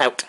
out.